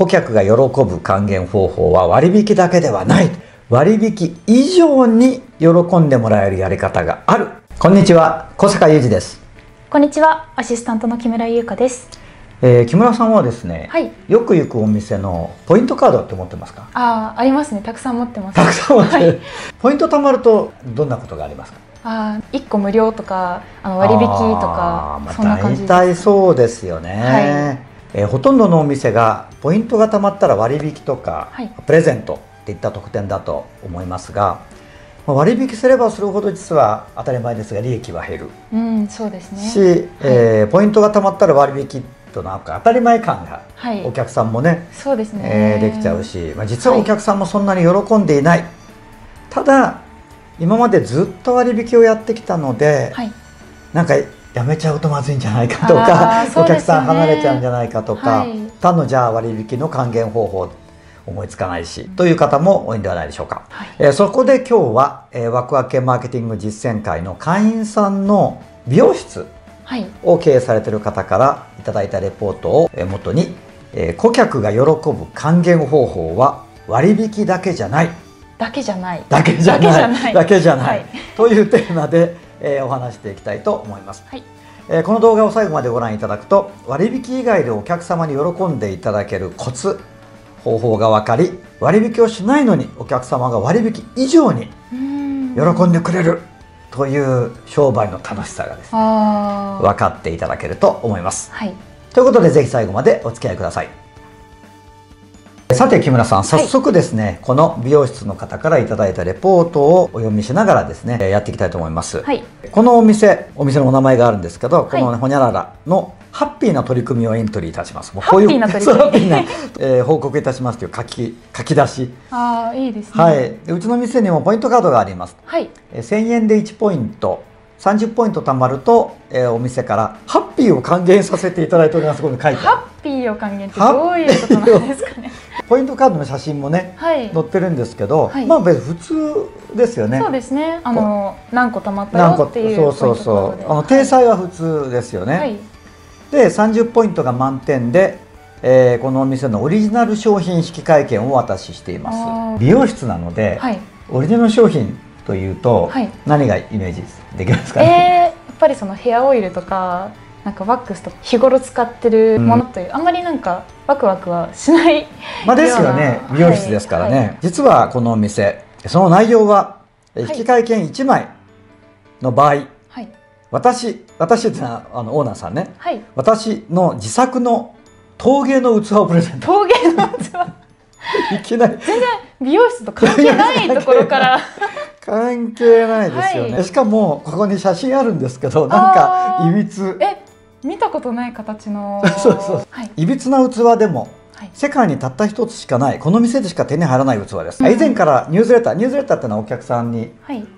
顧客が喜ぶ還元方法は割引だけではない。割引以上に喜んでもらえるやり方がある。こんにちは、小坂雄二です。こんにちは、アシスタントの木村優香です。木村さんはですね、はい、よく行くお店のポイントカードって持ってますか？ありますね。たくさん持ってます。たくさん持ってる。はい、ポイント貯まるとどんなことがありますか？1個無料とか割引とか、そんな感じです。大体そうですよね。はい、ほとんどのお店がポイントがたまったら割引とか、はい、プレゼントっていった特典だと思いますが、割引すればするほど実は当たり前ですが利益は減る、うん、そうですね、し、はい、ポイントがたまったら割引となんか当たり前感がお客さんもね、そうですね、できちゃうし、実はお客さんもそんなに喜んでいない、はい、ただ今までずっと割引をやってきたので、はい、なんかやめちゃうとまずいんじゃないかとか、ね、お客さん離れちゃうんじゃないかとか、はい、他のじゃあ割引の還元方法思いつかないし、という方も多いんではないでしょうか。はい、そこで今日は、ワクワク系マーケティング実践会の会員さんの美容室を経営されている方からいただいたレポートを元に、顧客が喜ぶ還元方法は割引だけじゃない。だけじゃない。だけじゃない。だけじゃない。というテーマでお話していきたいと思います。はい、この動画を最後までご覧いただくと、割引以外でお客様に喜んでいただけるコツ、方法が分かり、割引をしないのにお客様が割引以上に喜んでくれるという商売の楽しさがですね、分かっていただけると思います。はい、ということで、ぜひ最後までお付き合いください。さて木村さん、早速ですね、はい、この美容室の方からいただいたレポートをお読みしながらですね、やっていきたいと思います。はい、このお店のお名前があるんですけど、はい、このほにゃららのハッピーな取り組みをエントリーいたします。もうこういうハッピーな報告いたしますという書き出し、いいですね。はい、うちの店にもポイントカードがあります。はい、1000円で1ポイント、30ポイント貯まると、お店からハッピーを還元させていただいております。ここに書いてある。ハッピーを還元ってどういうことなんですかね。ポイントカードの写真もね、はい、載ってるんですけど、はい、まあ別に普通ですよね。そうですね。何個貯まったよっていう。そうそうそう。体裁は普通ですよね。はい、で30ポイントが満点で、このお店のオリジナル商品式会券をお渡ししています。美容室なので、はい、オリジナル商品というと、はい、何がイメージできますかね。やっぱりそのヘアオイルとか、なんかワックスとか日頃使ってるものという、うん、あんまりなんかワクワクはしないまあですよね。美容室ですからね。はいはい、実はこのお店、その内容は、はい、引換券1枚の場合、はい、私ってのはオーナーさんね、はい、私の自作の陶芸の器をプレゼント。陶芸の器いきなり全然美容室と関係ないところから関係ないですよね。はい、しかもここに写真あるんですけど、なんかいびつ、見たことない形のそうそう、はい、いびつな器でも、はい、世界にたった一つしかない、この店でしか手に入らない器です。うん、以前からニュースレターっていうのはお客さんに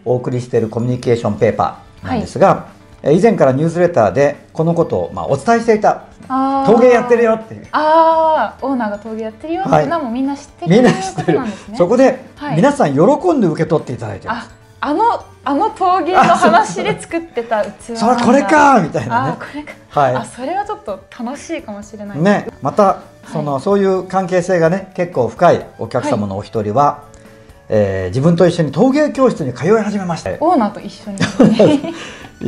お送りしているコミュニケーションペーパーなんですが、はい、以前からニュースレターでこのことをお伝えしていた。陶芸やってるよっていう、オーナーが陶芸やってるよっていうのもみんな知ってる、みんな知ってる。そこで皆さん喜んで受け取っていただいてます。あの陶芸の話で作ってた器、それこれかみたいなね。それはちょっと楽しいかもしれないね。またそういう関係性がね、結構深いお客様のお一人は、自分と一緒に陶芸教室に通い始めました。オーナーと一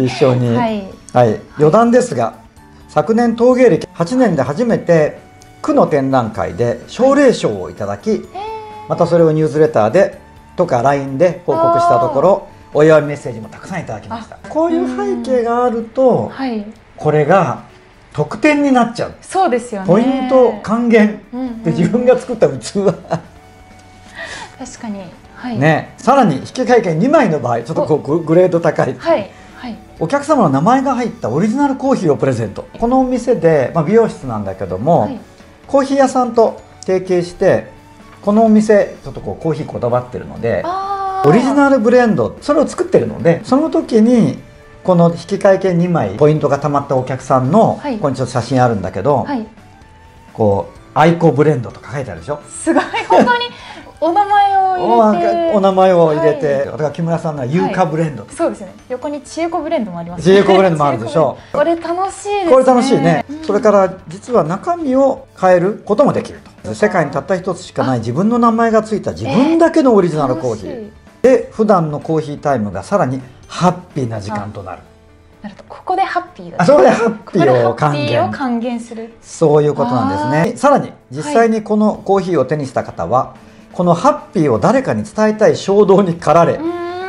緒に余談ですが、昨年陶芸歴8年で初めて区の展覧会で奨励賞をいただき、はい、またそれをニュースレターでとか LINE で報告したところ、お祝いメッセージもたくさんいただきました。こういう背景があると、はい、これが特典になっちゃう。そうですよね。ポイント還元で自分が作った器確かに、はい、ね、さらに引換券2枚の場合、ちょっとこうグレード高い、はいはい、お客様の名前が入ったオリジナルコーヒーをプレゼント。このお店で、美容室なんだけども、はい、コーヒー屋さんと提携して、このお店ちょっとこうコーヒーこだわってるので、オリジナルブレンド、それを作ってるので、その時にこの引換券2枚、ポイントがたまったお客さんの、はい、ここにちょっと写真あるんだけど、はい、こうアイコブレンドとか書いてあるでしょ。すごい、本当にお名前を入れて、あとは木村さんのユーカブレンド、そうですね。横にチエコブレンドもあります。チエコブレンドもあるでしょう。これ楽しいですね。これ楽しいね。それから実は中身を変えることもできると。世界にたった一つしかない自分の名前がついた自分だけのオリジナルコーヒーで、普段のコーヒータイムがさらにハッピーな時間となる。なるとここでハッピーだね。そうでハッピーを還元する。そういうことなんですね。さらに実際にこのコーヒーを手にした方は、このハッピーを誰かに伝えたい衝動に駆られ、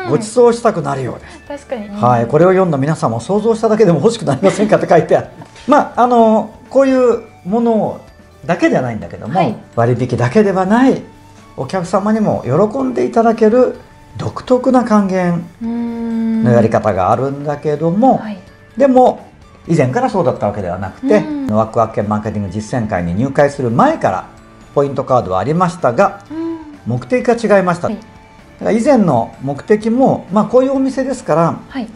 ご馳走したくなるようです。確かに、はい、これを読んだ皆さんも想像しただけでも欲しくなりませんかって書いてある。まあこういうものだけではないんだけども、はい、割引だけではない、お客様にも喜んでいただける独特な還元のやり方があるんだけども、はい、でも以前からそうだったわけではなくて、ワクワク系マーケティング実践会に入会する前からポイントカードはありましたが、目的が違いました、はい、だから以前の目的も、まあ、こういうお店ですから、はい、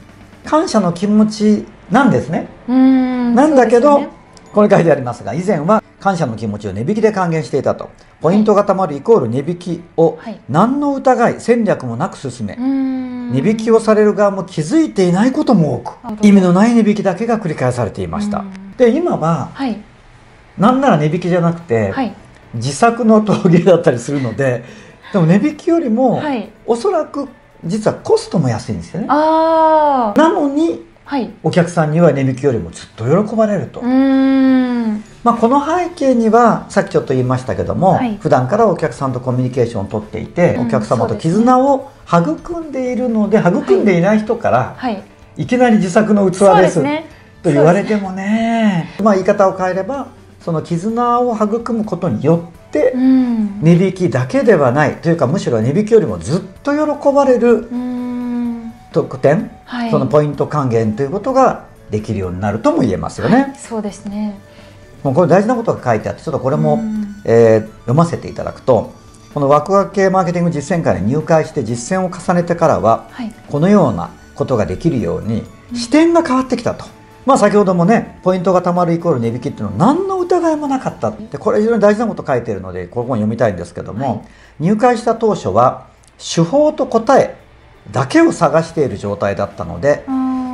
感謝の気持ちなんですね。なんだけど、ね、これ書いてありますが、以前は感謝の気持ちを値引きで還元していたと。ポイントがたまるイコール値引きを何の疑い戦略もなく進め、値引きをされる側も気づいていないことも多く、意味のない値引きだけが繰り返されていました。で、今は、はい、なんなら値引きじゃなくて、はい、自作の陶芸だったりするので、でも値引きよりも、はい、おそらく実はコストも安いんですよね。なのに、はい、お客さんには値引きよりもずっと喜ばれると。まあこの背景にはさっきちょっと言いましたけども、はい、普段からお客さんとコミュニケーションをとっていて、お客様と絆を育んでいるので、育んでいない人から、はい、いきなり自作の器ですと言われてもね、まあ言い方を変えれば、その絆を育むことによって値引きだけではないというか、むしろ値引きよりもずっと喜ばれる特典、はい、そのポイント還元ということができるようになるとも言えますよね。はい、そうですね。もうこれ大事なことが書いてあって、ちょっとこれも読ませていただくと、このワクワク系マーケティング実践会に入会して実践を重ねてからは、このようなことができるように視点が変わってきたと。まあ先ほどもね、ポイントがたまるイコール値引きっていうのは何の疑いもなかったって、これ非常に大事なこと書いているので、ここも読みたいんですけども、入会した当初は手法と答えだけを探している状態だったので、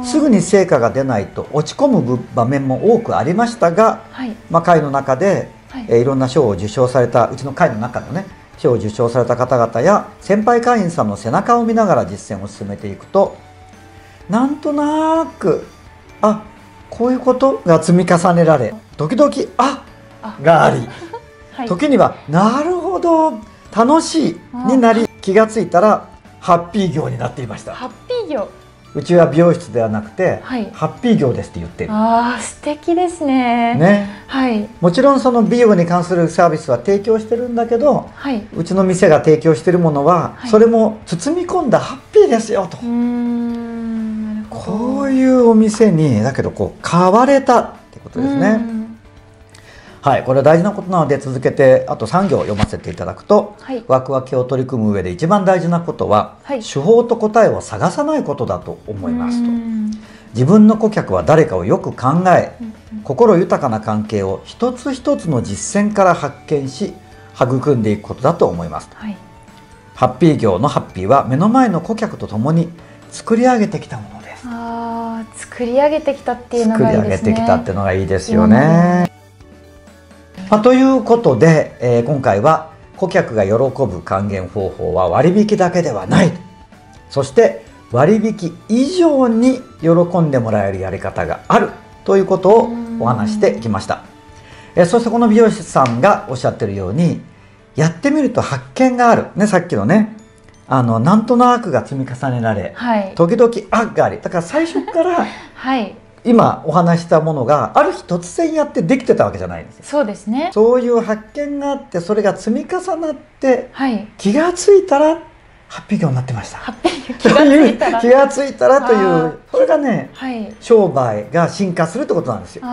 すぐに成果が出ないと落ち込む場面も多くありましたが、はい、まあ会の中で、はい、いろんな賞を受賞された、うちの会の中のね、賞を受賞された方々や先輩会員さんの背中を見ながら実践を進めていくと、なんとなく、あ、こういうことが積み重ねられ、時々「あ」があり、はい、時には「なるほど、楽しい」になり、気がついたらハッピー業になっていました。ハッピー業、うちは美容室ではなくて、はい、ハッピー業ですって言ってる。ああ、素敵ですね。ね、はい。もちろんその美容に関するサービスは提供してるんだけど、はい、うちの店が提供してるものは、はい、それも包み込んだハッピーですよと。こういうお店にだけどこう買われたってことですね。はい、これは大事なことなので続けてあと3行読ませていただくと、はい、ワクワク系を取り組む上で一番大事なことは、はい、手法と答えを探さないことだと思いますと。自分の顧客は誰かをよく考え、心豊かな関係を一つ一つの実践から発見し育んでいくことだと思いますと、はい、ハッピー業のハッピーは目の前の顧客と共に作り上げてきたものです。あ、作り上げてきたっていうのがいいですね。作り上げてきたっていうのがいいですよね。まあ、ということで、今回は顧客が喜ぶ還元方法は割引だけではない、そして割引以上に喜んでもらえるやり方があるということをお話してきました。そしてこの美容師さんがおっしゃってるように、やってみると発見がある、ね、さっきのね、なんとなくが積み重ねられ、はい、時々あがあり、だから最初から、はい、今お話したものがある日突然やってできてたわけじゃないんですよ。そうですね。そういう発見があって、それが積み重なって、はい、気がついたらハッピー業になってました。ハッピー業、気がついたらというそれがね、はい、商売が進化するってことなんですよ。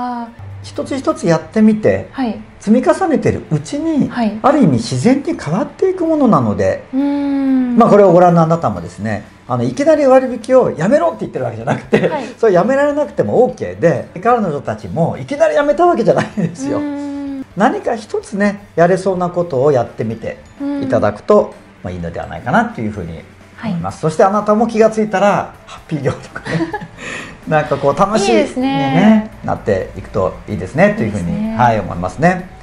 一つ一つやってみて、はい、積み重ねてるうちに、はい、ある意味自然に変わっていくものなので、まあこれをご覧のあなたもですね、いきなり割引をやめろって言ってるわけじゃなくて、はい、それやめられなくても OK で、彼女たちもいきなりやめたわけじゃないんですよ。何か一つねやれそうなことをやってみていただくと、まあいいのではないかなというふうに思います。はい、そしてあなたも気がついたらハッピー業とかねなんかこう楽しいに、ね、なっていくといいですねというふうに、はい、思いますね。